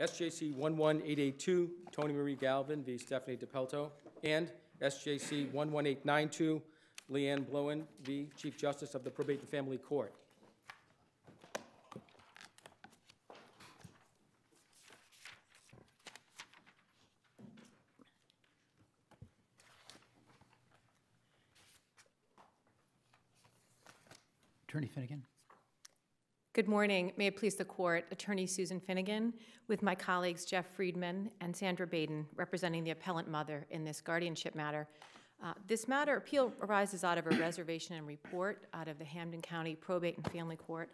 SJC-11882, Tony Marie Galvin v. Stephanie DePelto, and SJC-11892, Leanne Bluen v. Chief Justice of the Probate and Family Court. Attorney Finegan. Good morning. May it please the court, Attorney Susan Finegan, with my colleagues Jeff Friedman and Sandra Badin, representing the appellant mother in this guardianship matter. This matter appeal arises out of a reservation and report out of the Hampden County Probate and Family Court,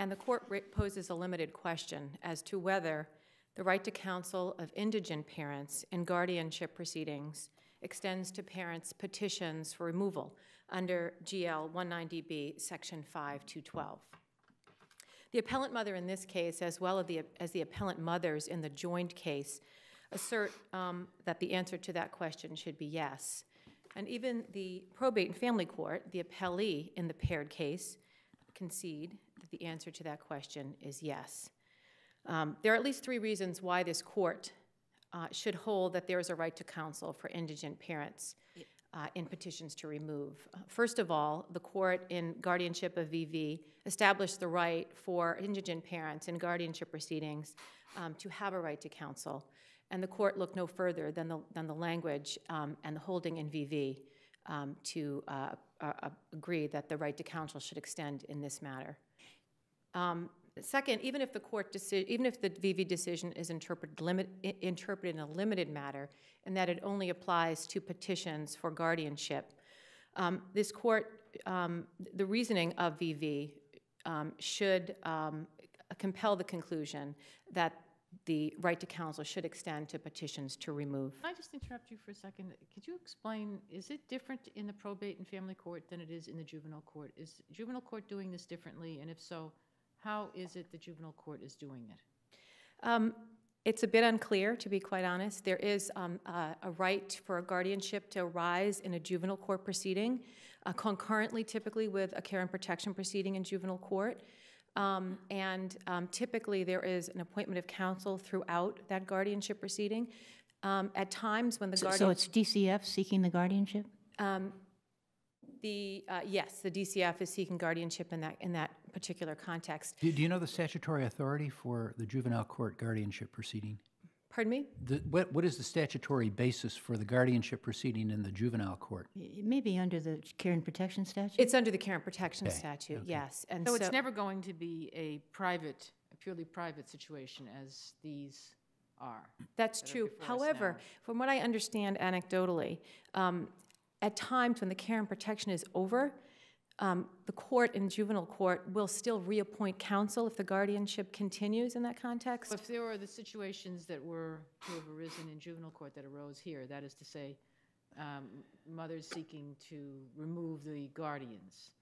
and the court poses a limited question as to whether the right to counsel of indigent parents in guardianship proceedings extends to parents' petitions for removal under GL 190B, Section 5212. The appellant mother in this case, as well as the appellant mothers in the joined case, assert that the answer to that question should be yes. And even the probate and family court, the appellee in the paired case, concede that the answer to that question is yes. There are at least three reasons why this court should hold that there is a right to counsel for indigent parents in petitions to remove. First of all, the court in guardianship of VV established the right for indigent parents in guardianship proceedings to have a right to counsel, and the court looked no further than the language and the holding in VV to agree that the right to counsel should extend in this matter. Second, even if the VV decision is interpreted in a limited matter, and that it only applies to petitions for guardianship, this court, the reasoning of VV should compel the conclusion that the right to counsel should extend to petitions to remove. Can I just interrupt you for a second? Could you explain, is it different in the probate and family court than it is in the juvenile court? Is the juvenile court doing this differently, and if so, how is it the juvenile court is doing it? It's a bit unclear, to be quite honest. There is a right for a guardianship to arise in a juvenile court proceeding, concurrently typically with a care and protection proceeding in juvenile court. Typically there is an appointment of counsel throughout that guardianship proceeding. At times when the So it's DCF seeking the guardianship? Yes, the DCF is seeking guardianship in that particular context. Do you know the statutory authority for the juvenile court guardianship proceeding? Pardon me? What is the statutory basis for the guardianship proceeding in the juvenile court? It may be under the Care and Protection statute? It's under the Care and Protection statute, yes. And so it's never going to be a purely private situation as these are. That's true. However, from what I understand anecdotally, at times when the care and protection is over, the court in juvenile court will still reappoint counsel if the guardianship continues in that context. If there were the situations that were to have arisen in juvenile court that arose here, that is to say, mothers seeking to remove the guardians,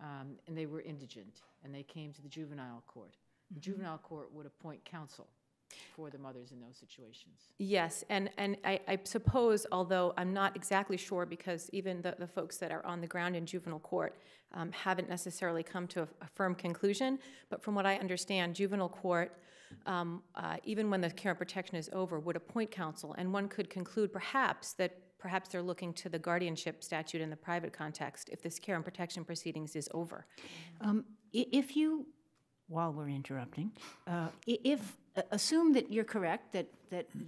and they were indigent, and they came to the juvenile court. The juvenile court would appoint counsel for the mothers in those situations. Yes, and I suppose, although I'm not exactly sure, because even the folks that are on the ground in juvenile court haven't necessarily come to a firm conclusion, but from what I understand, juvenile court, even when the care and protection is over, would appoint counsel, and one could conclude perhaps they're looking to the guardianship statute in the private context if this care and protection proceedings is over. If you, while we're interrupting, assume that you're correct, that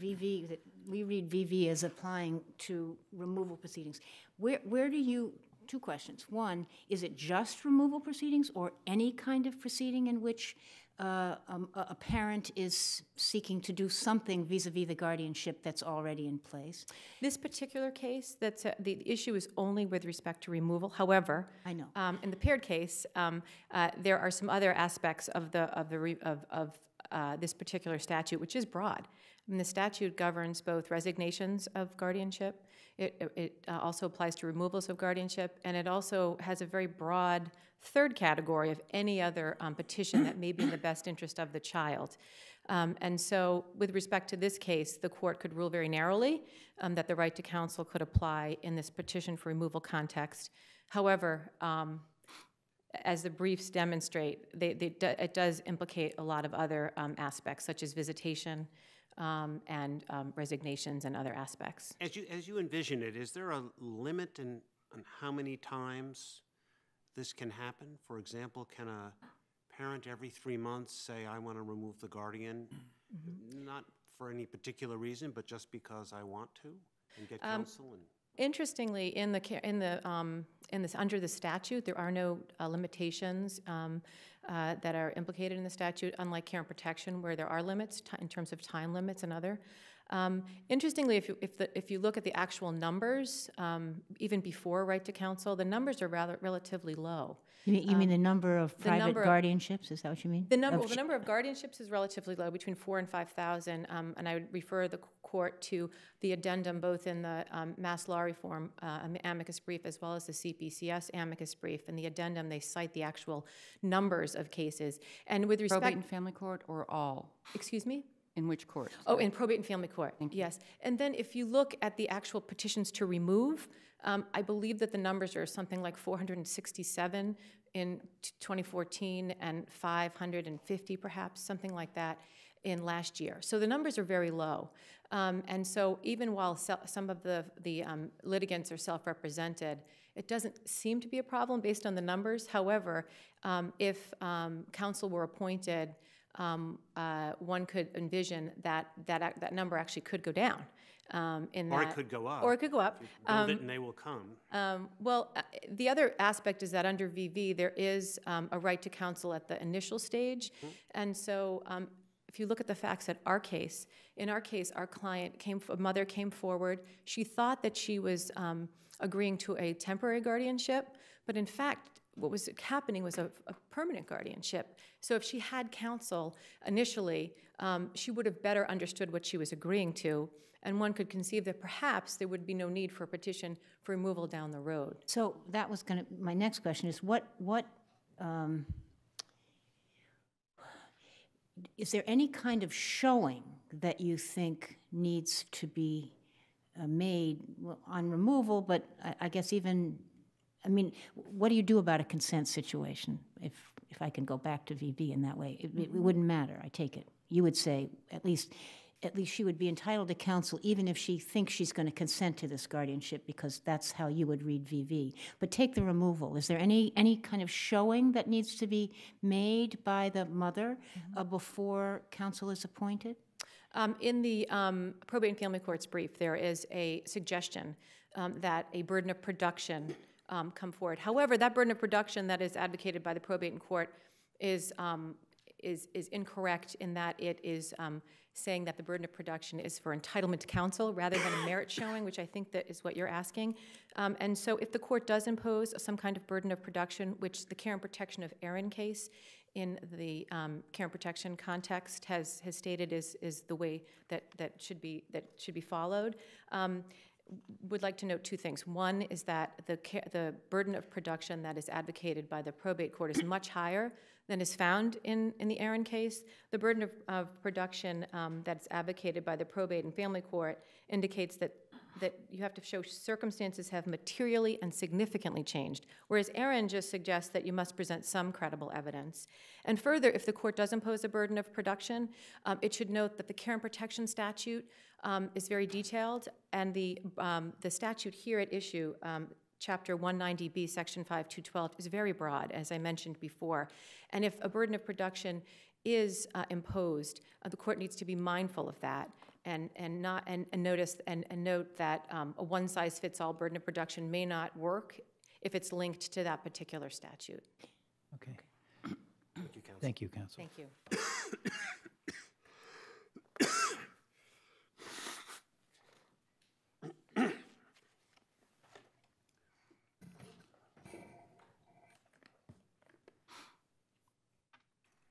we read VV as applying to removal proceedings. Where do you, two questions. One, is it just removal proceedings or any kind of proceeding in which a parent is seeking to do something vis-a-vis the guardianship that's already in place? This particular case, the issue is only with respect to removal. However, I know in the paired case, there are some other aspects of this particular statute, which is broad. And the statute governs both resignations of guardianship, it also applies to removals of guardianship, and it also has a very broad third category of any other petition that may be in the best interest of the child. And so with respect to this case, the court could rule very narrowly that the right to counsel could apply in this petition for removal context. However, as the briefs demonstrate, it does implicate a lot of other aspects, such as visitation and resignations and other aspects. As you envision it, is there a limit on how many times this can happen? For example, can a parent every 3 months say, I want to remove the guardian, mm-hmm. not for any particular reason, but just because I want to, and get counsel? And interestingly, under the statute, there are no limitations that are implicated in the statute, unlike care and protection, where there are limits in terms of time limits and other. Interestingly, if you look at the actual numbers, even before right to counsel, the numbers are relatively low. You mean the number of private guardianships? Is that what you mean? The number of guardianships is relatively low, between 4,000 and 5,000. And I would refer the court to the addendum, both in the Mass Law Reform amicus brief as well as the CPCS amicus brief. In the addendum, they cite the actual numbers of cases. And with respect, probate and family court or all? Excuse me. In which court? Oh, in probate and family court, yes. And then if you look at the actual petitions to remove, I believe that the numbers are something like 467 in 2014 and 550 perhaps, something like that, in last year. So the numbers are very low. And so even while some of the litigants are self-represented, it doesn't seem to be a problem based on the numbers. However, if counsel were appointed, one could envision that number actually could go down. Or it could go up. Or it could go up. Build it and they will come. The other aspect is that under VV, there is a right to counsel at the initial stage. Mm-hmm. And so if you look at the facts at our case, in our case, our client, a mother came forward. She thought that she was agreeing to a temporary guardianship, but in fact, what was happening was a permanent guardianship. So if she had counsel initially, she would have better understood what she was agreeing to, and one could conceive that perhaps there would be no need for a petition for removal down the road. So that was gonna, my next question is, is there any kind of showing that you think needs to be made on removal, but I guess even, I mean, what do you do about a consent situation? If I can go back to VB in that way, it wouldn't matter. I take it you would say at least she would be entitled to counsel, even if she thinks she's going to consent to this guardianship, because that's how you would read VV. But take the removal. Is there any kind of showing that needs to be made by the mother before counsel is appointed? In the probate and family court's brief, there is a suggestion that a burden of production come forward. However, that burden of production that is advocated by the probate and court is incorrect, in that it is saying that the burden of production is for entitlement to counsel rather than a merit showing, which I think that is what you're asking. And so if the court does impose some kind of burden of production, which the Care and Protection of Erin case in the care and protection context has stated is the way that should be followed, would like to note two things. One is that the burden of production that is advocated by the probate court is much higher than is found in the Erin case. The burden of production that's advocated by the probate and family court indicates that you have to show circumstances have materially and significantly changed, whereas Erin just suggests that you must present some credible evidence. And further, if the court does impose a burden of production, it should note that the care and protection statute is very detailed, and the statute here at issue, Chapter 190B, Section 5212, is very broad, as I mentioned before. And if a burden of production is imposed, the court needs to be mindful of that. And note that a one-size-fits-all burden of production may not work if it's linked to that particular statute. Okay. Thank you, counsel. Thank you, counsel. Thank you.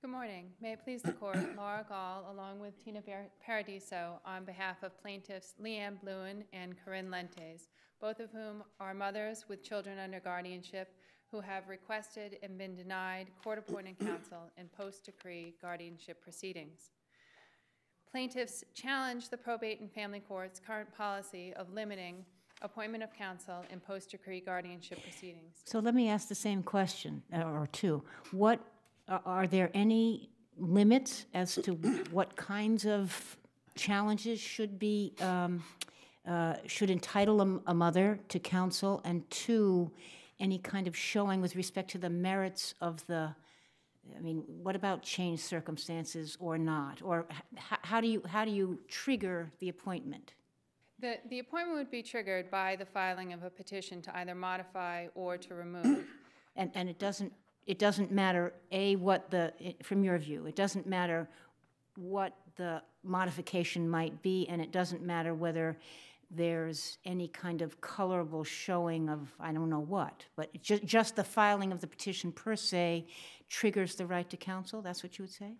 Good morning. May it please the court, Laura Gall, along with Tina Paradiso, on behalf of plaintiffs Leanne Bluen and Corinne Lentes, both of whom are mothers with children under guardianship who have requested and been denied court-appointed counsel in post-decree guardianship proceedings. Plaintiffs challenge the probate and family court's current policy of limiting appointment of counsel, and post-decree guardianship proceedings. So let me ask the same question, or two. What, are there any limits as to what kinds of challenges should be, should entitle a mother to counsel, and two, any kind of showing with respect to the merits of the, I mean, what about changed circumstances or not? Or how do you trigger the appointment? The appointment would be triggered by the filing of a petition to either modify or to remove. And it doesn't matter, A, what the, from your view, it doesn't matter what the modification might be, and it doesn't matter whether there's any kind of colorable showing of I don't know what, but just the filing of the petition per se triggers the right to counsel? That's what you would say?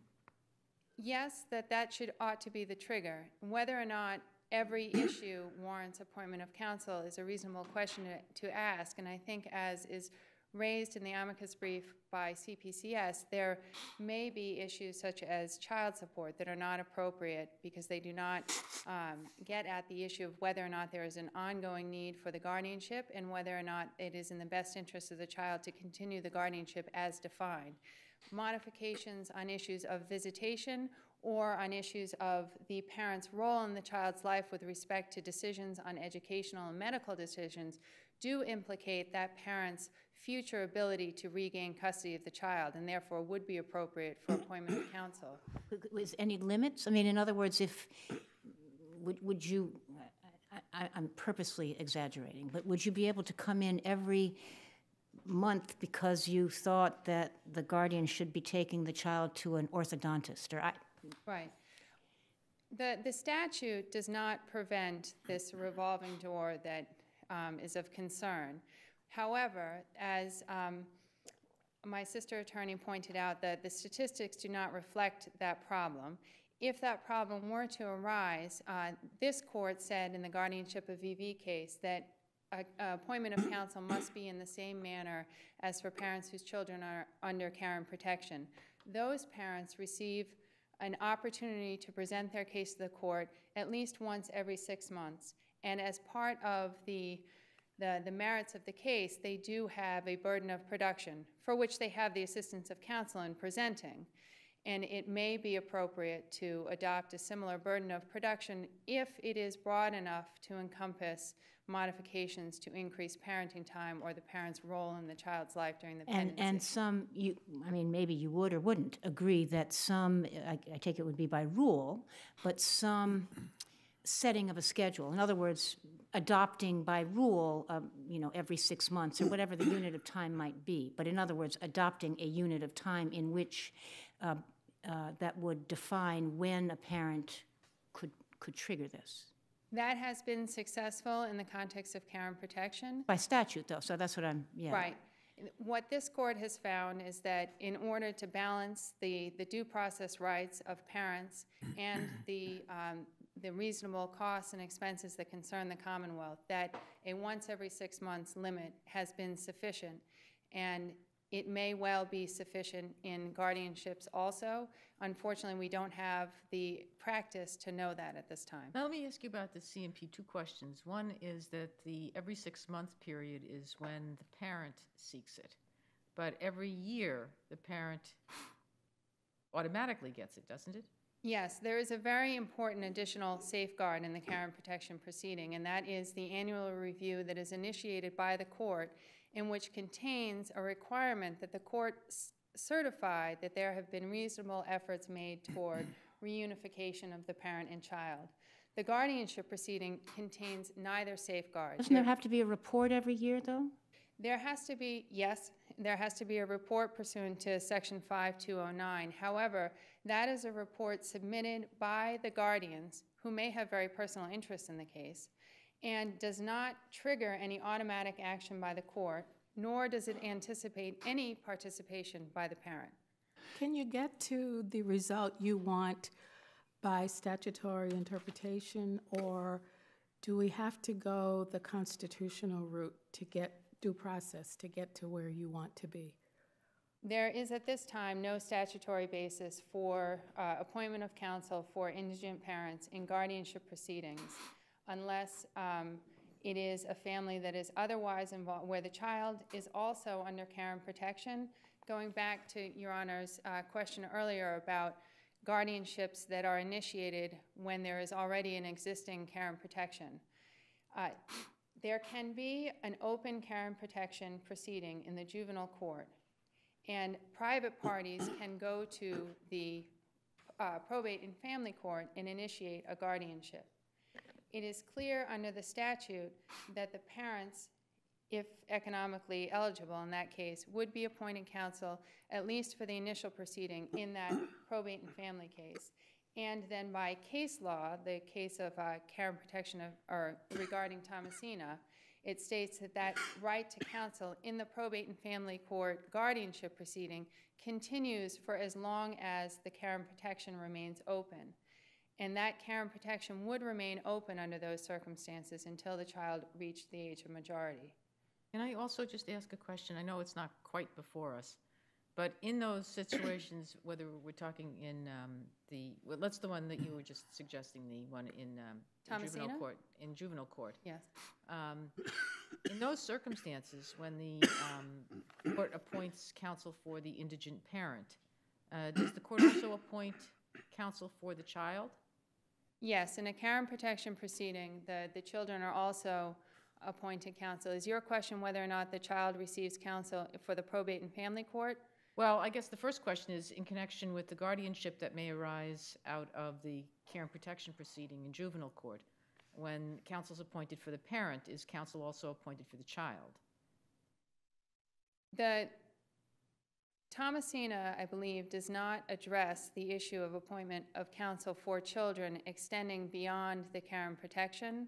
Yes, that should ought to be the trigger. Whether or not every issue warrants appointment of counsel is a reasonable question to ask, and I think as is raised in the amicus brief by CPCS, there may be issues such as child support that are not appropriate because they do not get at the issue of whether or not there is an ongoing need for the guardianship and whether or not it is in the best interest of the child to continue the guardianship as defined. Modifications on issues of visitation or on issues of the parent's role in the child's life with respect to decisions on educational and medical decisions do implicate that parent's future ability to regain custody of the child and therefore would be appropriate for appointment of counsel. Is any limits? I mean, in other words, if, would you, I'm purposely exaggerating, but would you be able to come in every month because you thought that the guardian should be taking the child to an orthodontist? Or right. The statute does not prevent this revolving door that is of concern. However, as my sister attorney pointed out, that the statistics do not reflect that problem. If that problem were to arise, this court said in the guardianship of VV case that appointment of counsel must be in the same manner as for parents whose children are under care and protection. Those parents receive an opportunity to present their case to the court at least once every 6 months. And as part of the merits of the case, they do have a burden of production for which they have the assistance of counsel in presenting. And it may be appropriate to adopt a similar burden of production if it is broad enough to encompass modifications to increase parenting time or the parent's role in the child's life during the pendency. And some, I mean, maybe you would or wouldn't agree that some, I take it would be by rule, but some setting of a schedule, in other words, adopting by rule, you know, every 6 months or whatever the unit of time might be, but in other words, adopting a unit of time in which that would define when a parent could trigger this. That has been successful in the context of care and protection. By statute, though, so that's what I'm, yeah. Right. What this court has found is that in order to balance the due process rights of parents and the reasonable costs and expenses that concern the Commonwealth, that a once every 6 months limit has been sufficient. And it may well be sufficient in guardianships also. Unfortunately, we don't have the practice to know that at this time. Now, let me ask you about the CMP, two questions. One is that the every 6 month period is when the parent seeks it, but every year the parent automatically gets it, doesn't it? Yes, there is a very important additional safeguard in the care and protection proceeding, and that is the annual review that is initiated by the court and which contains a requirement that the court certify that there have been reasonable efforts made toward reunification of the parent and child. The guardianship proceeding contains neither safeguard. Doesn't there have to be a report every year, though? There has to be, yes, there has to be a report pursuant to Section 5209. However, that is a report submitted by the guardians who may have very personal interest in the case and does not trigger any automatic action by the court, nor does it anticipate any participation by the parent. Can you get to the result you want by statutory interpretation, or do we have to go the constitutional route to get due process to get to where you want to be? There is at this time no statutory basis for appointment of counsel for indigent parents in guardianship proceedings unless It is a family that is otherwise involved, where the child is also under care and protection. Going back to Your Honor's question earlier about guardianships that are initiated when there is already an existing care and protection. There can be an open care and protection proceeding in the juvenile court, and private parties can go to the probate and family court and initiate a guardianship. It is clear under the statute that the parents, if economically eligible in that case, would be appointed counsel at least for the initial proceeding in that probate and family case. And then by case law, the case of care and protection of, or regarding Thomasina, it states that that right to counsel in the probate and family court guardianship proceeding continues for as long as the care and protection remains open. And that care and protection would remain open under those circumstances until the child reached the age of majority. Can I also just ask a question? I know it's not quite before us, but in those situations, whether we're talking in that's the one that you were just suggesting, the one in juvenile court. In juvenile court, yes. In those circumstances, when the court appoints counsel for the indigent parent, does the court also appoint counsel for the child? Yes, in a care and protection proceeding, the children are also appointed counsel. Is your question whether or not the child receives counsel for the probate and family court? Well, I guess the first question is in connection with the guardianship that may arise out of the care and protection proceeding in juvenile court. When counsel's appointed for the parent, is counsel also appointed for the child? The Thomasina, I believe, does not address the issue of appointment of counsel for children extending beyond the care and protection.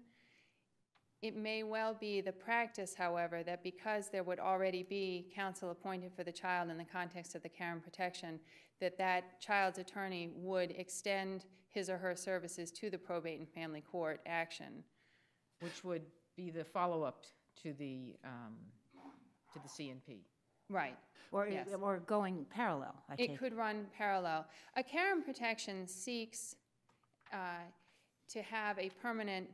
It may well be the practice, however, that because there would already be counsel appointed for the child in the context of the care and protection, that that child's attorney would extend his or her services to the probate and family court action. Which would be the follow-up to the C&P. Right. Or, yes. Or going parallel, I think. It could run parallel. A care and protection seeks to have a permanent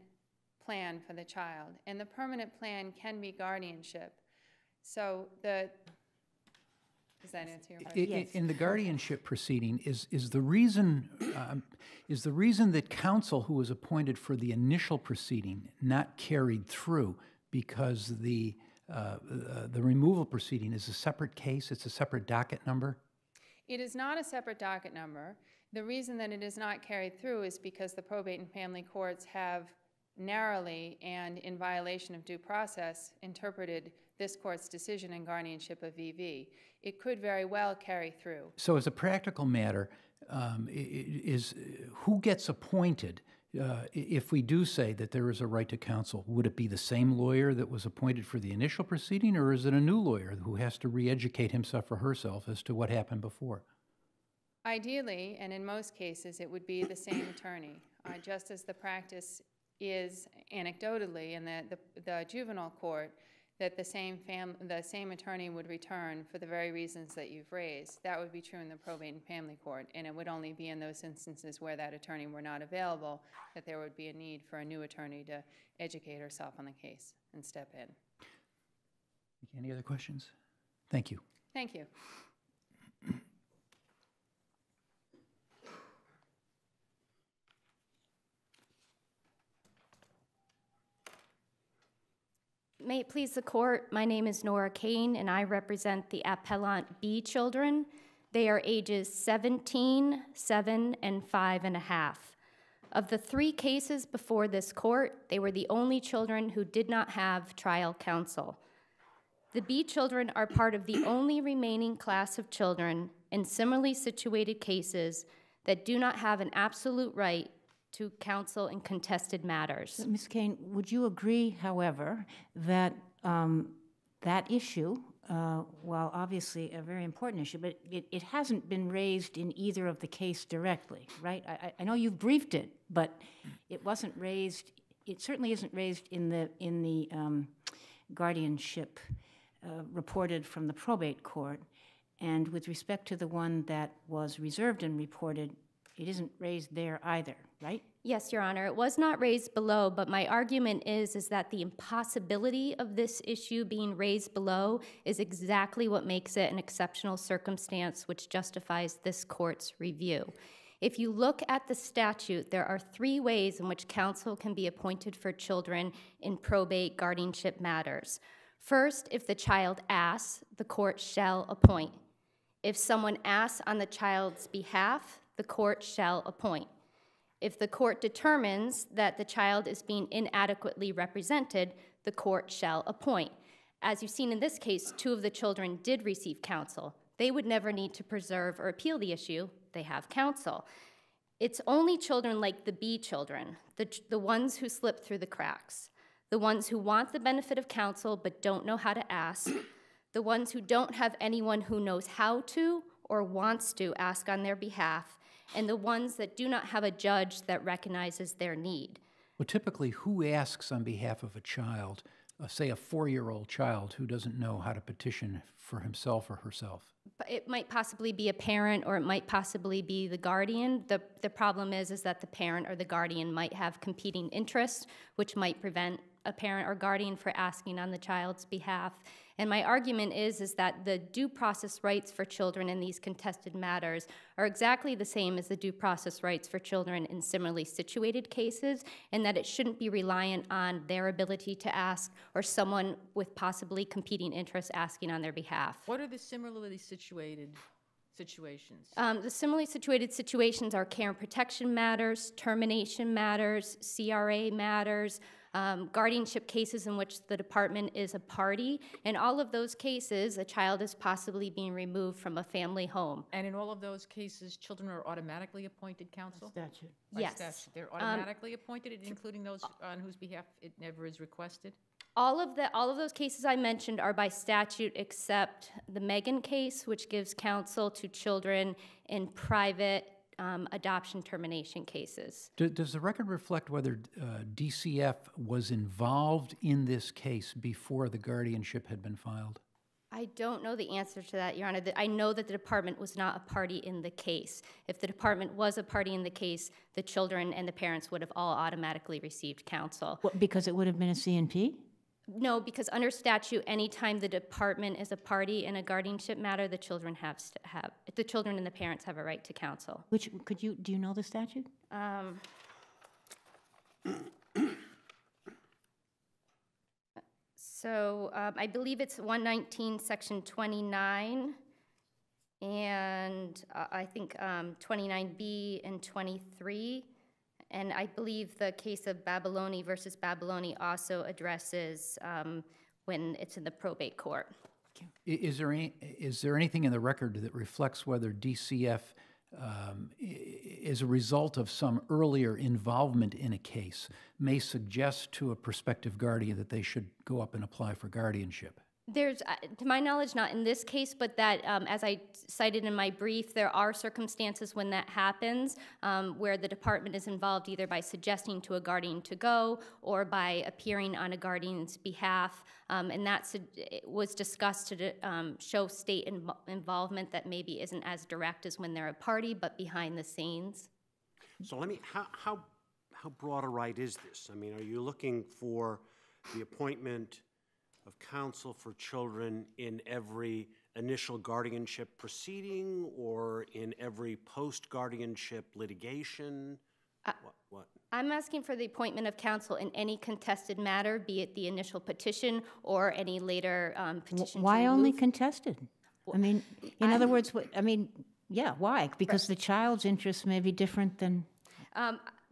plan for the child, and the permanent plan can be guardianship. So the, does that answer your question? Yes. In the guardianship proceeding, is the reason that counsel who was appointed for the initial proceeding not carried through because the removal proceeding is a separate case, it's a separate docket number? It is not a separate docket number. The reason that it is not carried through is because the probate and family courts have narrowly and in violation of due process interpreted this court's decision in guardianship of VV. It could very well carry through. So as a practical matter, is who gets appointed? If we do say that there is a right to counsel, would it be the same lawyer that was appointed for the initial proceeding, or is it a new lawyer who has to re-educate himself or herself as to what happened before? Ideally, and in most cases, it would be the same attorney, just as the practice is anecdotally in the juvenile court that the same attorney would return for the very reasons that you've raised. That would be true in the probate and family court, and it would only be in those instances where that attorney were not available that there would be a need for a new attorney to educate herself on the case and step in. Any other questions? Thank you. Thank you. May it please the court, my name is Norah Kane, and I represent the Appellant B children. They are ages 17, 7, and 5 1/2. Of the 3 cases before this court, they were the only children who did not have trial counsel. The B children are part of the only remaining class of children in similarly situated cases that do not have an absolute right to counsel in contested matters. Ms. Kane, would you agree, however, that that issue, while obviously a very important issue, but it hasn't been raised in either of the case directly, right? I know you've briefed it, but it wasn't raised. It certainly isn't raised in the guardianship reported from the probate court, and with respect to the one that was reserved and reported It isn't raised there either, right? Yes, Your Honor. It was not raised below, but my argument is that the impossibility of this issue being raised below is exactly what makes it an exceptional circumstance which justifies this court's review. If you look at the statute, there are three ways in which counsel can be appointed for children in probate guardianship matters. First, if the child asks, the court shall appoint. If someone asks on the child's behalf, the court shall appoint. If the court determines that the child is being inadequately represented, the court shall appoint. As you've seen in this case, two of the children did receive counsel. They would never need to preserve or appeal the issue. They have counsel. It's only children like the B children, the ones who slip through the cracks, the ones who want the benefit of counsel but don't know how to ask, the ones who don't have anyone who knows how to or wants to ask on their behalf, and the ones that do not have a judge that recognizes their need. Well, typically, who asks on behalf of a child, say a 4-year-old child who doesn't know how to petition for himself or herself? It might possibly be a parent, or it might possibly be the guardian. The problem is that the parent or the guardian might have competing interests, which might prevent a parent or guardian from asking on the child's behalf. And my argument is that the due process rights for children in these contested matters are exactly the same as the due process rights for children in similarly situated cases, and that it shouldn't be reliant on their ability to ask or someone with possibly competing interests asking on their behalf. What are the similarly situated situations? The similarly situated situations are care and protection matters, termination matters, CRA matters, guardianship cases in which the department is a party. In all of those cases, a child is possibly being removed from a family home. And in all of those cases, children are automatically appointed counsel? Statute. Yes. Statute. They're automatically appointed, including those on whose behalf it never is requested? All of those cases I mentioned are by statute except the Megan case, which gives counsel to children in private adoption termination cases. Does the record reflect whether DCF was involved in this case before the guardianship had been filed? I don't know the answer to that, Your Honor. I know that the department was not a party in the case. If the department was a party in the case, the children and the parents would have all automatically received counsel. Well, because it would have been a C&P? No, because under statute, anytime the department is a party in a guardianship matter, the children the children and the parents have a right to counsel. Which do you know the statute? I believe it's 119, section 29, and I think 29B and 23. And I believe the case of Babyloni versus Babyloni also addresses when it's in the probate court. Is there anything in the record that reflects whether DCF is a result of some earlier involvement in a case may suggest to a prospective guardian that they should go up and apply for guardianship? There's, to my knowledge, not in this case, but that, as I cited in my brief, there are circumstances when that happens where the department is involved either by suggesting to a guardian to go or by appearing on a guardian's behalf, and that was discussed to show state involvement that maybe isn't as direct as when they're a party, but behind the scenes. So let me, how broad a right is this? I mean, are you looking for the appointment of counsel for children in every initial guardianship proceeding or in every post-guardianship litigation? What? I'm asking for the appointment of counsel in any contested matter, be it the initial petition or any later petition. Why only contested? I mean, in other words, I mean, yeah, why? Because the child's interests may be different than...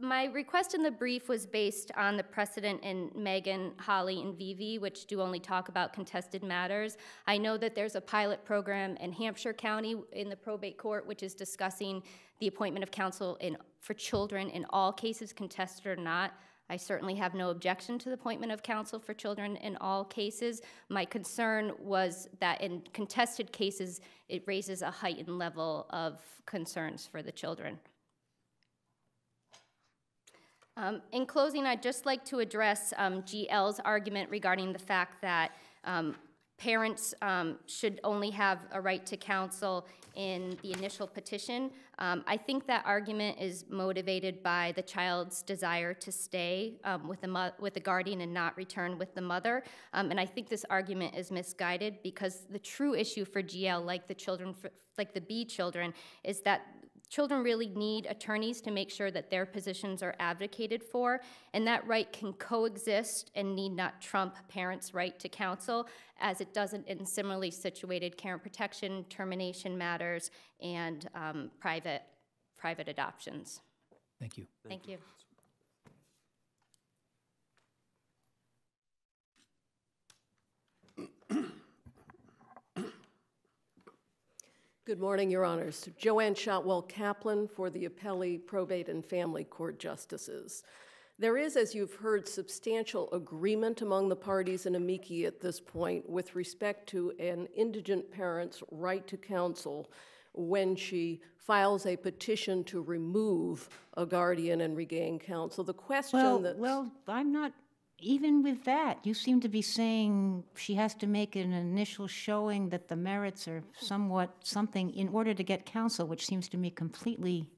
My request in the brief was based on the precedent in Megan, Holly, and VV, which do only talk about contested matters. I know that there's a pilot program in Hampshire County in the probate court, which is discussing the appointment of counsel for children in all cases, contested or not. I certainly have no objection to the appointment of counsel for children in all cases. My concern was that in contested cases, it raises a heightened level of concerns for the children. In closing, I'd just like to address GL's argument regarding the fact that Parents should only have a right to counsel in the initial petition. I think that argument is motivated by the child's desire to stay with the guardian and not return with the mother. And I think this argument is misguided because the true issue for GL, like the children, like the B children, is that children really need attorneys to make sure that their positions are advocated for, and that right can coexist and need not trump parents' right to counsel, as it doesn't in similarly situated care and protection, termination matters, and private adoptions. Thank you. Thank you. Good morning, Your Honors. Jo Ann Shotwell Kaplan for the Appellee Probate and Family Court Justices. There is, as you've heard, substantial agreement among the parties in amici at this point with respect to an indigent parent's right to counsel when she files a petition to remove a guardian and regain counsel. The question I'm not... Even with that, you seem to be saying she has to make an initial showing that the merits are somewhat something in order to get counsel, which seems to me completely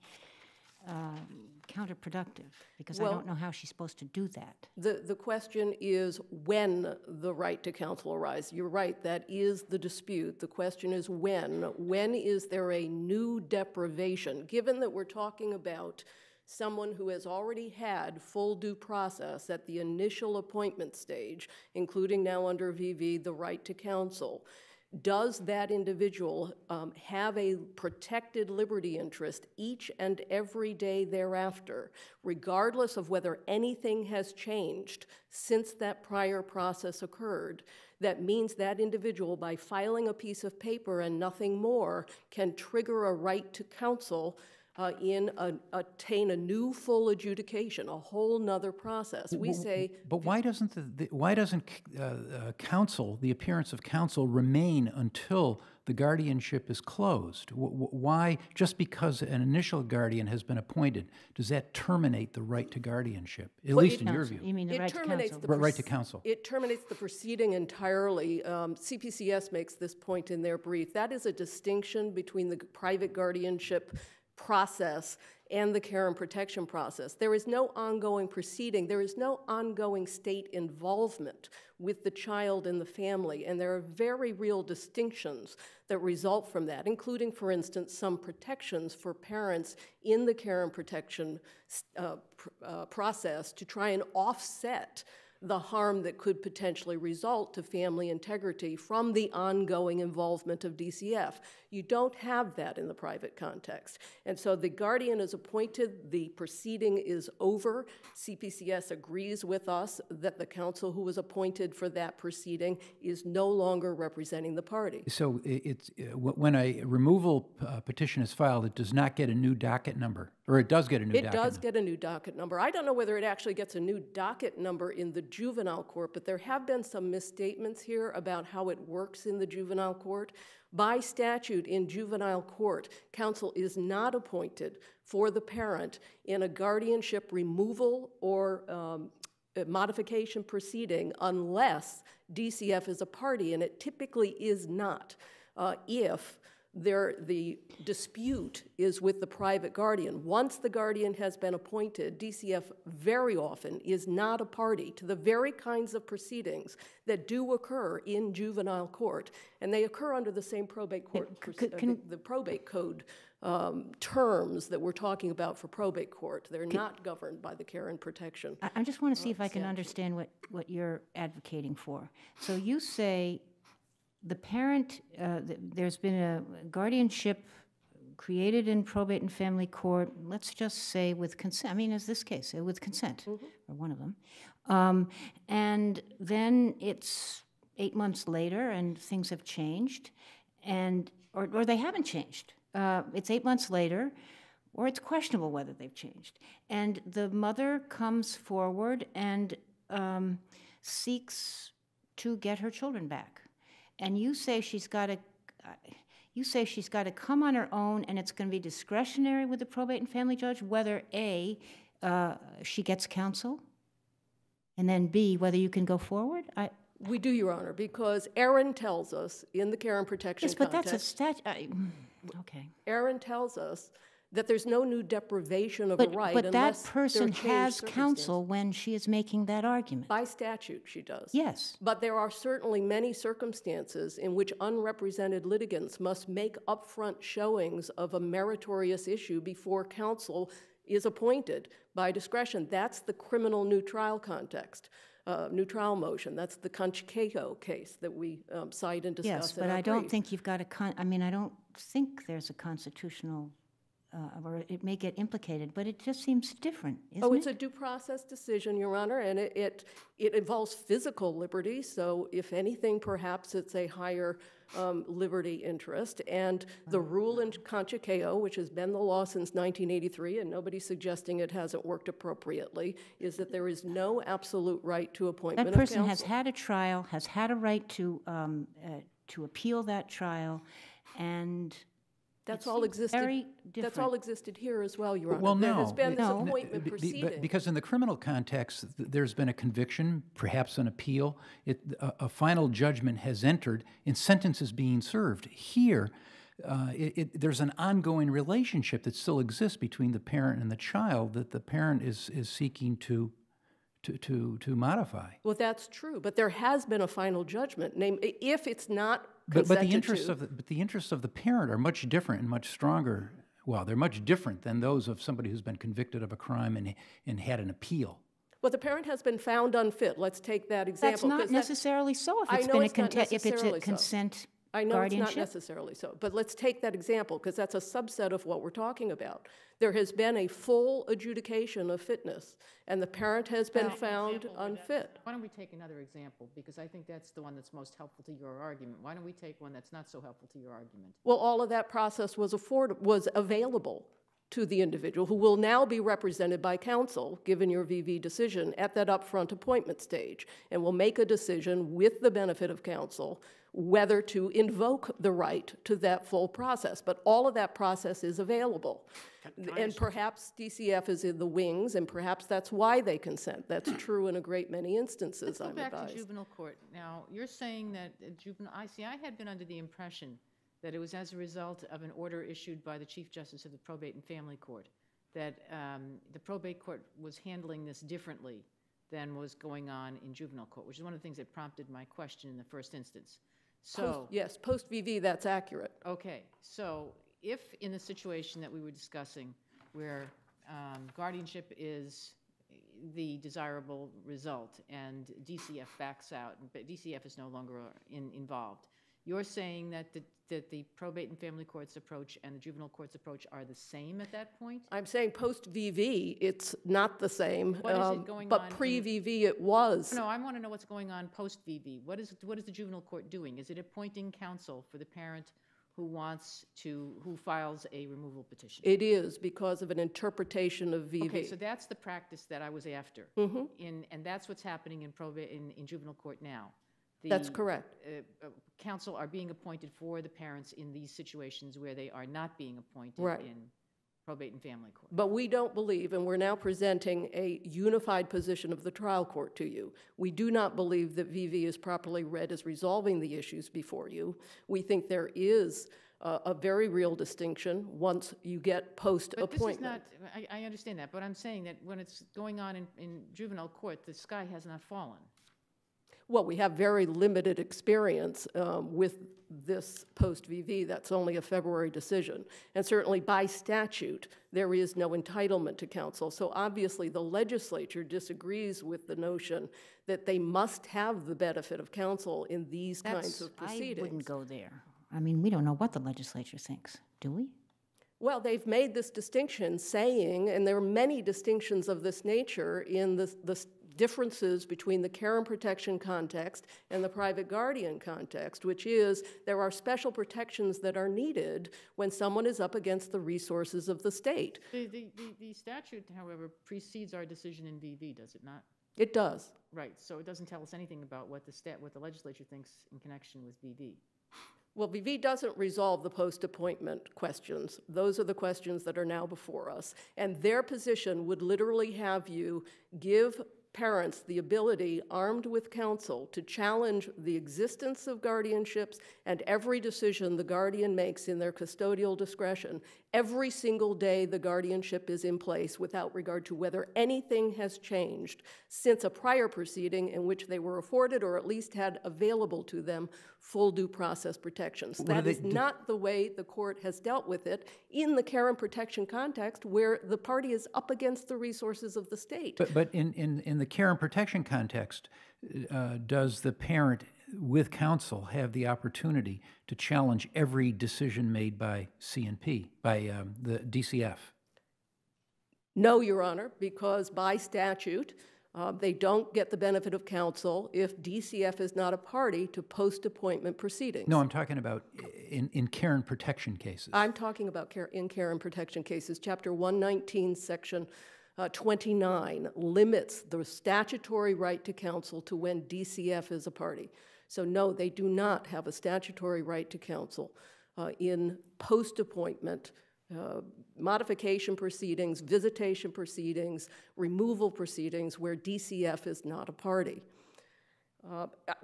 counterproductive, because I don't know how she's supposed to do that. The question is when the right to counsel arises. You're right, that is the dispute. The question is when. When is there a new deprivation? Given that we're talking about someone who has already had full due process at the initial appointment stage, including now under VV, the right to counsel. Does that individual have a protected liberty interest each and every day thereafter, regardless of whether anything has changed since that prior process occurred? That means that individual, by filing a piece of paper and nothing more, can trigger a right to counsel attain a new full adjudication, a whole nother process. We say... But why doesn't, counsel, the appearance of counsel, remain until the guardianship is closed? Why, just because an initial guardian has been appointed, does that terminate the right to guardianship, at least in your view? You mean the right to counsel? The right to counsel. It terminates the proceeding entirely. CPCS makes this point in their brief. That is a distinction between the private guardianship process and the care and protection process. There is no ongoing proceeding. There is no ongoing state involvement with the child and the family, and there are very real distinctions that result from that, including, for instance, some protections for parents in the care and protection process to try and offset the harm that could potentially result to family integrity from the ongoing involvement of DCF. You don't have that in the private context. And so the guardian is appointed, the proceeding is over. CPCS agrees with us that the counsel who was appointed for that proceeding is no longer representing the party. So it's, when a removal petition is filed, it does not get a new docket number. Or it does get a new docket number. It does get a new docket number. I don't know whether it actually gets a new docket number in the juvenile court, but there have been some misstatements here about how it works in the juvenile court. By statute in juvenile court, counsel is not appointed for the parent in a guardianship removal or modification proceeding unless DCF is a party, and it typically is not if the dispute is with the private guardian. Once the guardian has been appointed, DCF very often is not a party to the very kinds of proceedings that do occur in juvenile court, and they occur under the same probate court, the probate code terms that we're talking about for probate court. They're not governed by the care and protection. I just want to see if I can understand what you're advocating for. So you say the parent, there's been a guardianship created in probate and family court, let's just say with consent, I mean, as this case, with consent, or one of them. And then it's 8 months later and things have changed, and or they haven't changed. It's 8 months later, or it's questionable whether they've changed. And the mother comes forward and seeks to get her children back. And you say she's got to, come on her own, and it's going to be discretionary with the probate and family judge whether A, she gets counsel, and then B, whether you can go forward. I We do, Your Honor, because Erin tells us in the care and protection context. Yes, but that's a statute. Okay. Erin tells us that there's no new deprivation of a right. But that person has counsel when she is making that argument. By statute, she does. Yes. But there are certainly many circumstances in which unrepresented litigants must make upfront showings of a meritorious issue before counsel is appointed by discretion. That's the criminal new trial context. New trial motion. That's the Conchaqueo case that we cite and discuss. Yes, but I don't think you've got a I don't think there's a constitutional, or it may get implicated, but it just seems different, isn't it? Oh, it's a due process decision, Your Honor, and it involves physical liberty, so if anything, perhaps it's a higher liberty interest. And the rule in Conchaqueo, which has been the law since 1983, and nobody's suggesting it hasn't worked appropriately, is that there is no absolute right to appointment of counsel. That person has had a trial, has had a right to appeal that trial, and that's all existed. Very different. That's all existed here as well, Your Honor. Well, no. There has been this appointment proceeding. Because in the criminal context, there's been a conviction, perhaps an appeal. A final judgment has entered, and sentence is being served. Here, there's an ongoing relationship that still exists between the parent and the child that the parent is seeking to modify. Well, that's true, but there has been a final judgment. Namely, if it's not. But the interests of the parent are much different and much stronger. Well, they're much different than those of somebody who's been convicted of a crime and had an appeal. Well, the parent has been found unfit. Let's take that example. That's not necessarily so if it's a consent guardianship. I know it's not necessarily so, but let's take that example because that's a subset of what we're talking about. There has been a full adjudication of fitness, and the parent has been found unfit. Why don't we take another example, because I think that's the one that's most helpful to your argument. Why don't we take one that's not so helpful to your argument? Well, all of that process was available to the individual who will now be represented by counsel, given your VV decision, at that upfront appointment stage, and will make a decision with the benefit of counsel whether to invoke the right to that full process. But all of that process is available. And perhaps DCF is in the wings, and perhaps that's why they consent. That's true in a great many instances, I'm advised. Let's go back to juvenile court. Now, you're saying that juvenile, I had been under the impression that it was as a result of an order issued by the Chief Justice of the Probate and Family Court, that the probate court was handling this differently than was going on in juvenile court, which is one of the things that prompted my question in the first instance. So yes, post-VV, that's accurate. Okay, so if in the situation that we were discussing where guardianship is the desirable result and DCF backs out, but DCF is no longer involved, you're saying that the probate and family court's approach and the juvenile court's approach are the same at that point? I'm saying post-VV, it's not the same. What is it going on? But pre-VV, it was. No, I want to know what's going on post-VV. What is the juvenile court doing? Is it appointing counsel for the parent who files a removal petition? It is, because of an interpretation of VV. Okay, so that's the practice that I was after, and that's what's happening in probate in juvenile court now. That's correct. Counsel are being appointed for the parents in these situations where they are not being appointed in probate and family court. But we don't believe, and we're now presenting a unified position of the trial court to you. We do not believe that VV is properly read as resolving the issues before you. We think there is a very real distinction once you get post-appointment. I understand that, but I'm saying that when it's going on in juvenile court, the sky has not fallen. Well, we have very limited experience with this post-VV. That's only a February decision. And certainly by statute, there is no entitlement to counsel. So obviously the legislature disagrees with the notion that they must have the benefit of counsel in these kinds of proceedings. I wouldn't go there. I mean, we don't know what the legislature thinks, do we? Well, they've made this distinction saying, and there are many distinctions of this nature in the differences between the care and protection context and the private guardian context, which is there are special protections that are needed when someone is up against the resources of the state. The statute, however, precedes our decision in VV, does it not? It does. Right, so it doesn't tell us anything about what the legislature thinks in connection with VV. Well, VV doesn't resolve the post-appointment questions. Those are the questions that are now before us. And their position would literally have you give parents the ability, armed with counsel, to challenge the existence of guardianships and every decision the guardian makes in their custodial discretion every single day the guardianship is in place without regard to whether anything has changed since a prior proceeding in which they were afforded or at least had available to them full due process protections. That is not the way the court has dealt with it in the care and protection context where the party is up against the resources of the state. But in the care and protection context, does the parent with counsel have the opportunity to challenge every decision made by C&P, by the DCF? No, Your Honor, because by statute, they don't get the benefit of counsel if DCF is not a party to post-appointment proceedings. No, I'm talking about in care and protection cases. I'm talking about care and protection cases. Chapter 119, Section 29 limits the statutory right to counsel to when DCF is a party. So no, they do not have a statutory right to counsel in post-appointment modification proceedings, visitation proceedings, removal proceedings where DCF is not a party.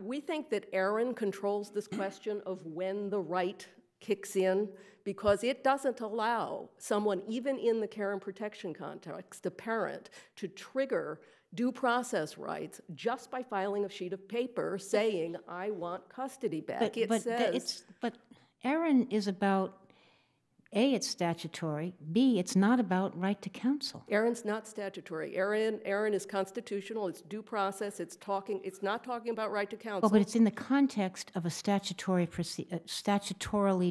We think that Erin controls this question of when the right kicks in because it doesn't allow someone, even in the care and protection context, the parent, to trigger due process rights just by filing a sheet of paper saying, I want custody back. But Erin is about, A, it's statutory. B, it's not about right to counsel. Erin's not statutory. Erin is constitutional. It's due process. It's not talking about right to counsel. Well, but it's in the context of a statutorily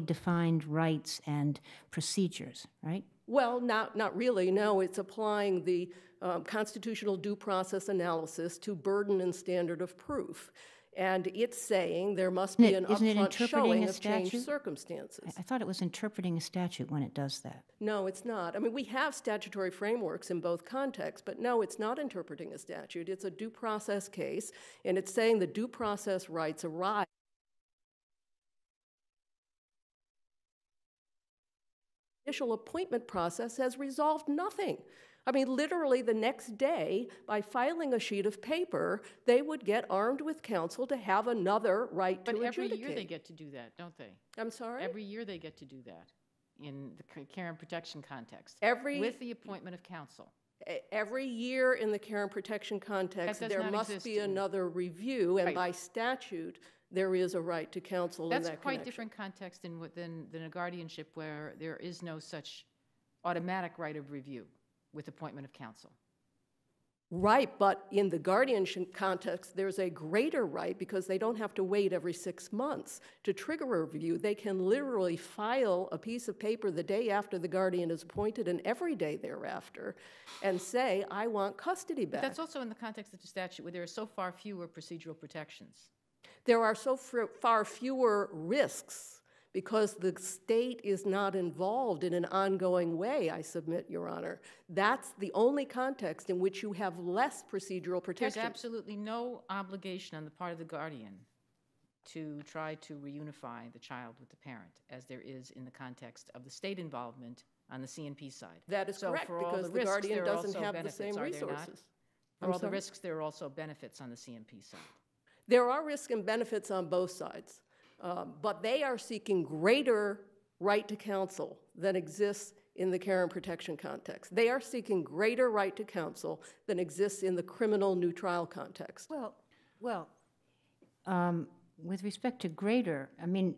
defined rights and procedures, right? Well, not really. No, it's applying the constitutional due process analysis to burden and standard of proof. And it's saying there must be an upfront showing of changed circumstances. I thought it was interpreting a statute when it does that. No, it's not. I mean, we have statutory frameworks in both contexts, but no, it's not interpreting a statute. It's a due process case, and it's saying the due process rights arise. The initial appointment process has resolved nothing. I mean, literally the next day, by filing a sheet of paper, they would get armed with counsel to have another right to adjudicate. But every year they get to do that, don't they? I'm sorry? Every year they get to do that in the care and protection context with the appointment of counsel. Every year in the care and protection context, there must be another review, and by statute, there is a right to counsel in that connection. That's quite different context than a guardianship where there is no such automatic right of review with appointment of counsel. Right, but in the guardianship context, there's a greater right because they don't have to wait every 6 months to trigger a review. They can literally file a piece of paper the day after the guardian is appointed and every day thereafter and say, I want custody back. But that's also in the context of the statute where there are so far fewer procedural protections. There are so far fewer risks because the state is not involved in an ongoing way, I submit, Your Honor. That's the only context in which you have less procedural protection. There's absolutely no obligation on the part of the guardian to try to reunify the child with the parent, as there is in the context of the state involvement on the C&P side. That is correct, because the guardian doesn't have the same resources. For all the risks, there are also benefits on the C&P side. There are risks and benefits on both sides. But they are seeking greater right to counsel than exists in the care and protection context. They are seeking greater right to counsel than exists in the criminal new trial context. Well, with respect to greater, I mean,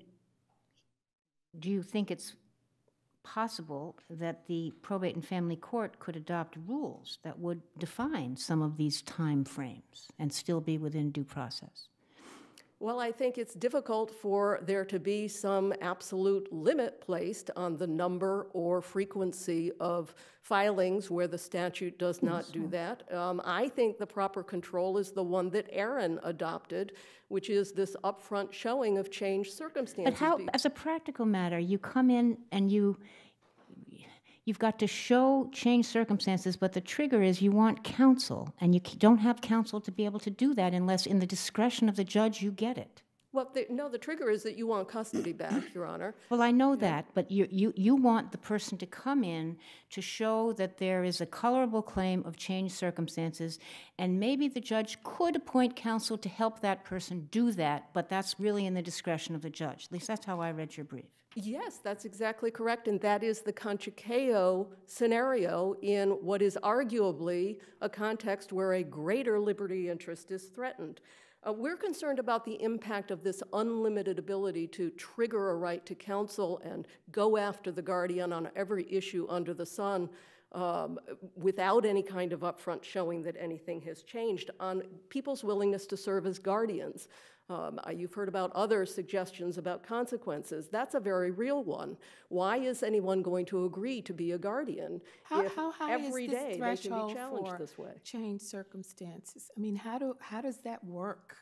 do you think it's possible that the probate and family court could adopt rules that would define some of these time frames and still be within due process? Well, I think it's difficult for there to be some absolute limit placed on the number or frequency of filings where the statute does not do that. I think the proper control is the one that Erin adopted, which is this upfront showing of changed circumstances. But how, as a practical matter, you come in and you've got to show changed circumstances, but the trigger is you want counsel, and you don't have counsel to be able to do that unless in the discretion of the judge you get it. Well, the trigger is that you want custody back, Your Honor. Well, I know that, but you want the person to come in to show that there is a colorable claim of changed circumstances, and maybe the judge could appoint counsel to help that person do that, but that's really in the discretion of the judge. At least that's how I read your brief. Yes, that's exactly correct, and that is the Conchaqueo scenario in what is arguably a context where a greater liberty interest is threatened. We're concerned about the impact of this unlimited ability to trigger a right to counsel and go after the guardian on every issue under the sun without any kind of upfront showing that anything has changed on people's willingness to serve as guardians. You've heard about other suggestions about consequences. That's a very real one. Why is anyone going to agree to be a guardian if every day they can be challenged this way? Change circumstances. I mean, how does that work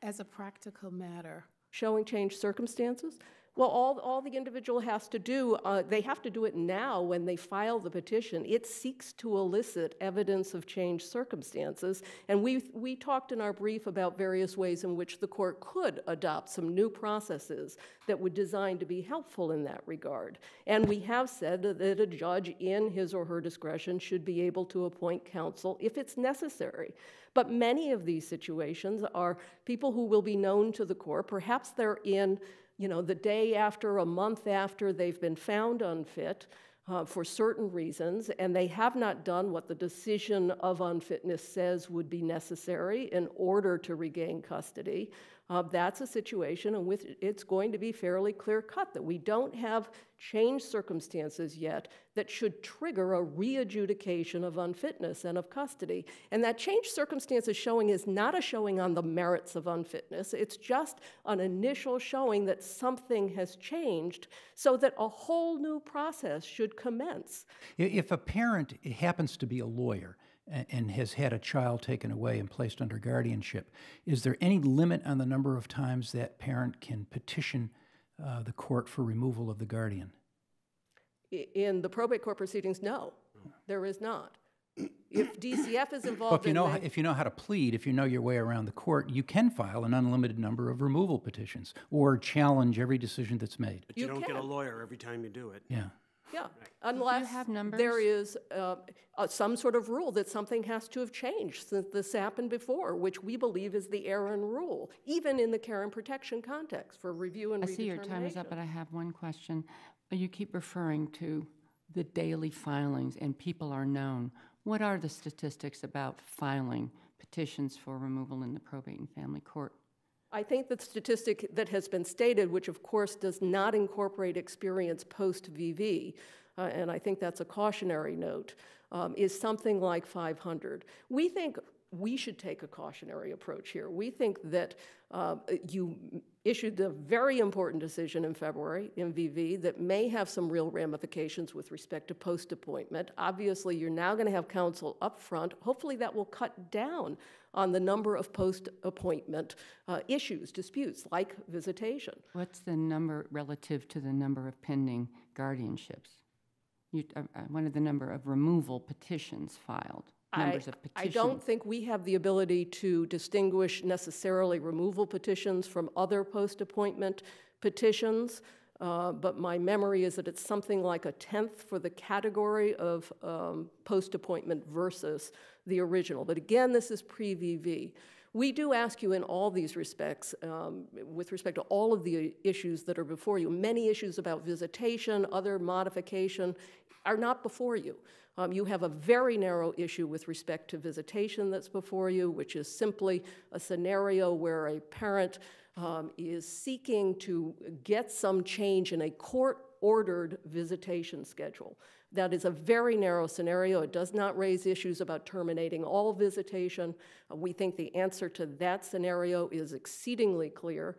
as a practical matter? Showing change circumstances? Well, all the individual has to do, they have to do it now when they file the petition. It seeks to elicit evidence of changed circumstances. And we talked in our brief about various ways in which the court could adopt some new processes that were designed to be helpful in that regard. And we have said that a judge in his or her discretion should be able to appoint counsel if it's necessary. But many of these situations are people who will be known to the court. Perhaps they're in, you know, the day after, a month after they've been found unfit for certain reasons, and they have not done what the decision of unfitness says would be necessary in order to regain custody. That's a situation in which it's going to be fairly clear-cut that we don't have changed circumstances yet that should trigger a re-adjudication of unfitness and of custody. And that changed circumstances showing is not a showing on the merits of unfitness. It's just an initial showing that something has changed so that a whole new process should commence. If a parent happens to be a lawyer and has had a child taken away and placed under guardianship, is there any limit on the number of times that parent can petition the court for removal of the guardian? In the probate court proceedings, no, there is not. If DCF is involved, well, if you know how to plead, if you know your way around the court, you can file an unlimited number of removal petitions or challenge every decision that's made. But you don't get a lawyer every time you do it. Yeah. Yeah, unless there is some sort of rule that something has to have changed since this happened before, which we believe is the Erin rule, even in the care and protection context for review and redetermination. I see your time is up, but I have one question. You keep referring to the daily filings and people are known. What are the statistics about filing petitions for removal in the probate and family court? I think the statistic that has been stated, which of course does not incorporate experience post-VV, and I think that's a cautionary note, is something like 500. We think we should take a cautionary approach here. We think that you issued a very important decision in February in VV that may have some real ramifications with respect to post-appointment. Obviously, you're now going to have counsel up front. Hopefully, that will cut down on the number of post-appointment issues, disputes, like visitation. What's the number relative to the number of pending guardianships? I wanted the number of removal petitions filed. I don't think we have the ability to distinguish necessarily removal petitions from other post-appointment petitions, but my memory is that it's something like a tenth for the category of post-appointment versus the original. But again, this is pre-VV. We do ask you in all these respects, with respect to all of the issues that are before you, many issues about visitation, other modification, are not before you. You have a very narrow issue with respect to visitation that's before you, which is simply a scenario where a parent is seeking to get some change in a court-ordered visitation schedule. That is a very narrow scenario. It does not raise issues about terminating all visitation. We think the answer to that scenario is exceedingly clear.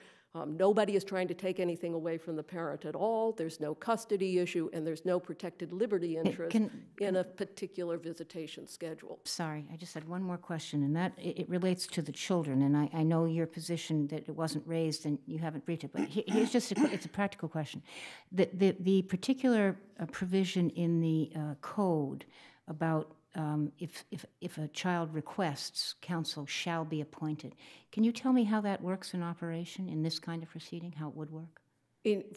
Nobody is trying to take anything away from the parent at all. There's no custody issue, and there's no protected liberty interest in a particular visitation schedule. Sorry, I just had one more question, and that it relates to the children. And I know your position that it wasn't raised, and you haven't briefed it. But here's just it's a practical question. The particular provision in the code about if a child requests, counsel shall be appointed. Can you tell me how that works in operation in this kind of proceeding, how it would work?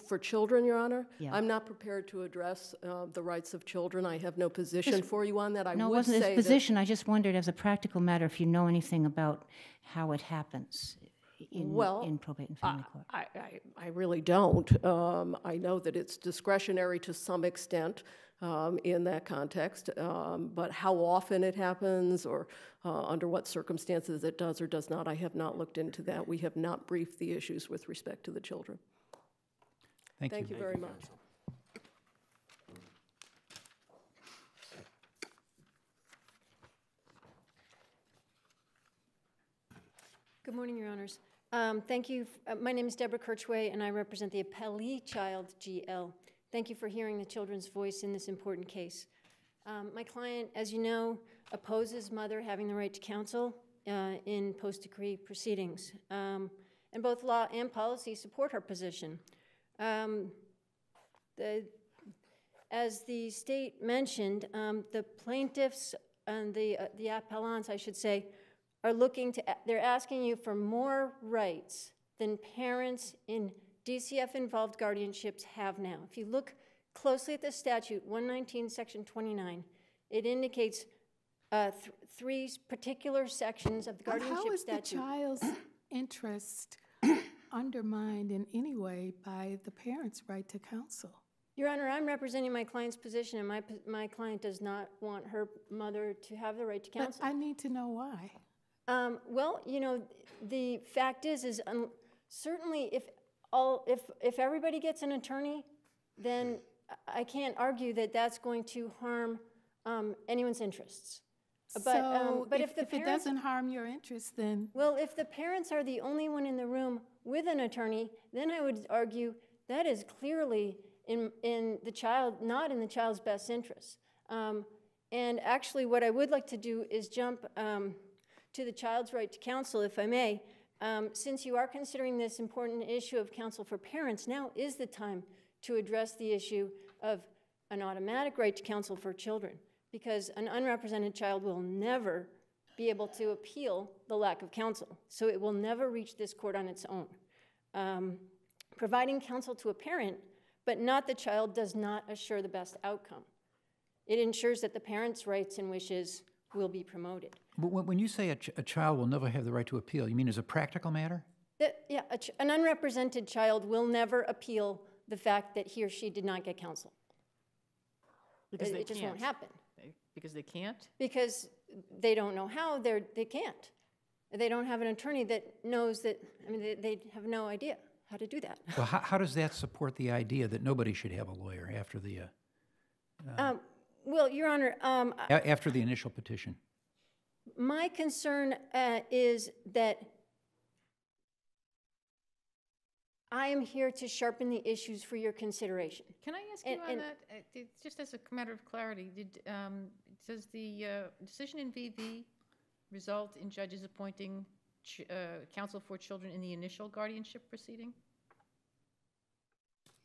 For children, Your Honor? Yeah. I'm not prepared to address the rights of children. I have no position for you on that. No, it wasn't this position. I just wondered, as a practical matter, if you know anything about how it happens in probate and family court. I really don't. I know that it's discretionary to some extent in that context, but how often it happens or under what circumstances it does or does not, I have not looked into that. We have not briefed the issues with respect to the children. Thank you very much. Good morning, Your Honors. Thank you. My name is Deborah Kirchwey, and I represent the appellee child, GL. Thank you for hearing the children's voice in this important case. My client, as you know, opposes mother having the right to counsel in post-decree proceedings. And both law and policy support her position. As the state mentioned, the plaintiffs and the appellants, I should say, are looking to, they're asking you for more rights than parents in DCF-involved guardianships have now. If you look closely at the statute, 119, section 29, it indicates three particular sections of the guardianship statute. How is the child's interest undermined in any way by the parent's right to counsel? Your Honor, I'm representing my client's position, and my client does not want her mother to have the right to counsel. But I need to know why. Well, you know, the fact is certainly if everybody gets an attorney, then I can't argue that that's going to harm anyone's interests. But if it doesn't harm your interests, then... Well, if the parents are the only one in the room with an attorney, then I would argue that is clearly not in the child's best interest. And actually, what I would like to do is jump to the child's right to counsel, if I may. Since you are considering this important issue of counsel for parents, now is the time to address the issue of an automatic right to counsel for children, because an unrepresented child will never be able to appeal the lack of counsel. So it will never reach this court on its own. Providing counsel to a parent, but not the child, does not assure the best outcome. It ensures that the parent's rights and wishes will be promoted. But when you say a child will never have the right to appeal, you mean as a practical matter? An unrepresented child will never appeal the fact that he or she did not get counsel. Because it just won't happen. Because they can't? Because they don't know how, they can't. They don't have an attorney that knows that, I mean, they have no idea how to do that. Well, how does that support the idea that nobody should have a lawyer after the... well, Your Honor... after the initial petition. My concern is that I am here to sharpen the issues for your consideration. Can I ask you on that, just as a matter of clarity, does the decision in VV result in judges appointing counsel for children in the initial guardianship proceeding?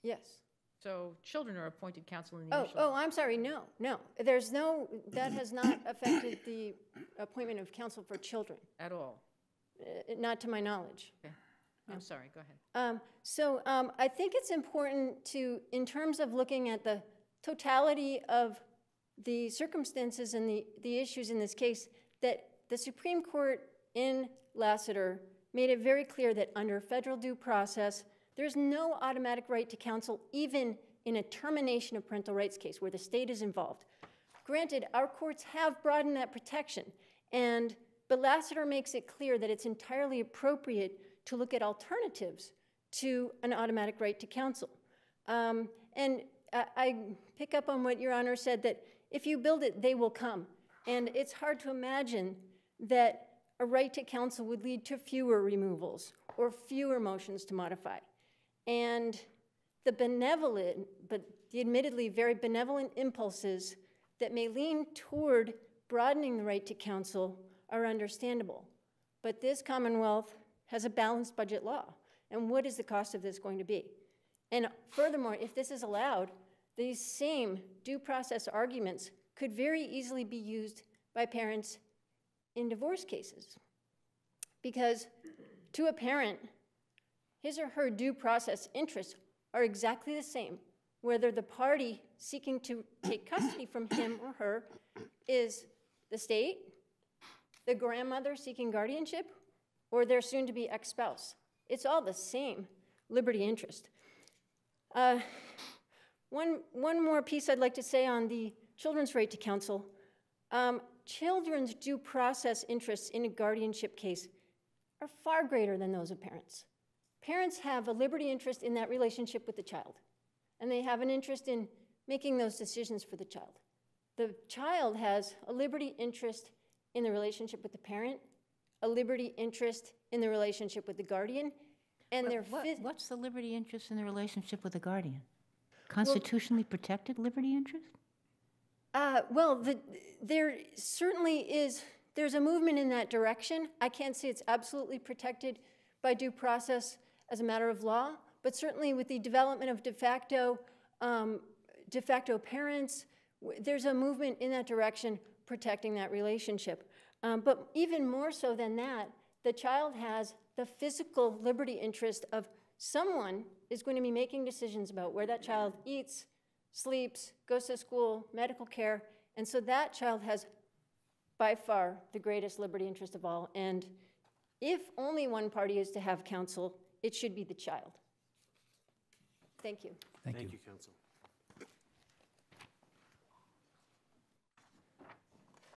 Yes. So children are appointed counsel in the initial... Oh, I'm sorry, no. There's no, that has not affected the appointment of counsel for children. At all? Not to my knowledge. Okay. I'm sorry, go ahead. I think it's important to, in terms of looking at the totality of the circumstances and the issues in this case, that the Supreme Court in Lassiter made it very clear that under federal due process, there's no automatic right to counsel, even in a termination of parental rights case where the state is involved. Granted, our courts have broadened that protection, but Lassiter makes it clear that it's entirely appropriate to look at alternatives to an automatic right to counsel. I pick up on what Your Honor said, that if you build it, they will come. And it's hard to imagine that a right to counsel would lead to fewer removals or fewer motions to modify. And the benevolent, but the admittedly very benevolent impulses that may lean toward broadening the right to counsel are understandable. But this Commonwealth has a balanced budget law, and what is the cost of this going to be? And furthermore, if this is allowed, these same due process arguments could very easily be used by parents in divorce cases. Because to a parent, his or her due process interests are exactly the same, whether the party seeking to take custody from him or her is the state, the grandmother seeking guardianship, or their soon-to-be ex-spouse. It's all the same liberty interest. One more piece I'd like to say on the children's right to counsel. Children's due process interests in a guardianship case are far greater than those of parents. Parents have a liberty interest in that relationship with the child, and they have an interest in making those decisions for the child. The child has a liberty interest in the relationship with the parent, a liberty interest in the relationship with the guardian, and their... What's the liberty interest in the relationship with the guardian? Constitutionally protected liberty interest? There certainly is, there's a movement in that direction. I can't say it's absolutely protected by due process as a matter of law, but certainly with the development of de facto parents, there's a movement in that direction protecting that relationship. But even more so than that, the child has the physical liberty interest of someone is going to be making decisions about where that child eats, sleeps, goes to school, medical care, and so that child has by far the greatest liberty interest of all. And if only one party is to have counsel, it should be the child. Thank you. Thank you, counsel.